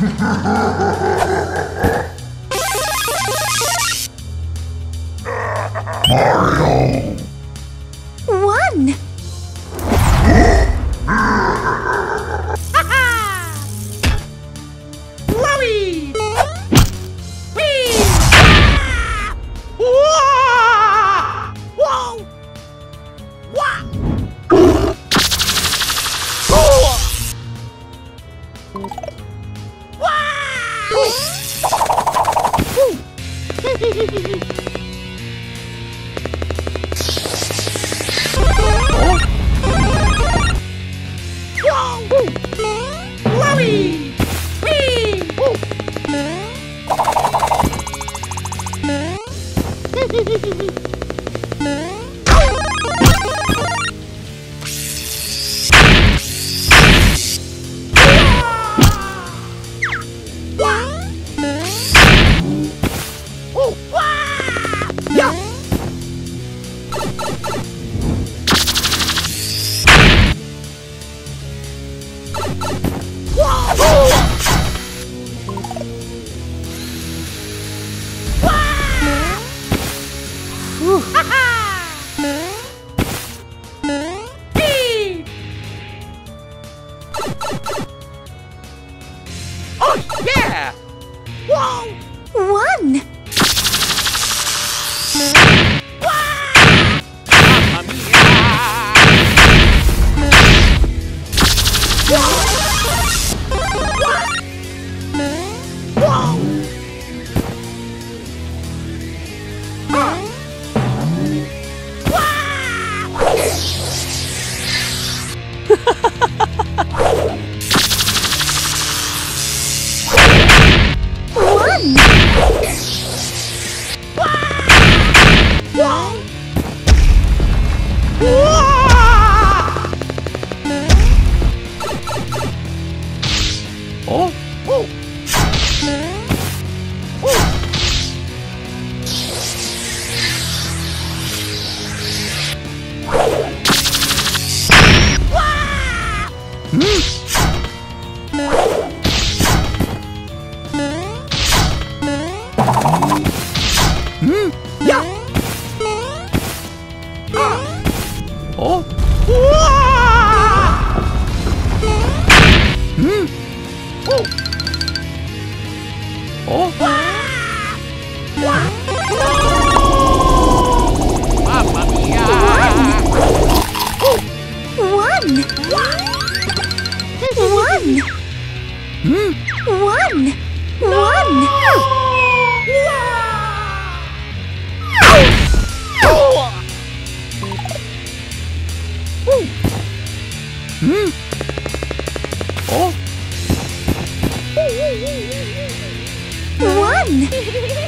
Mario! 1!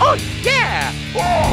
Oh, yeah!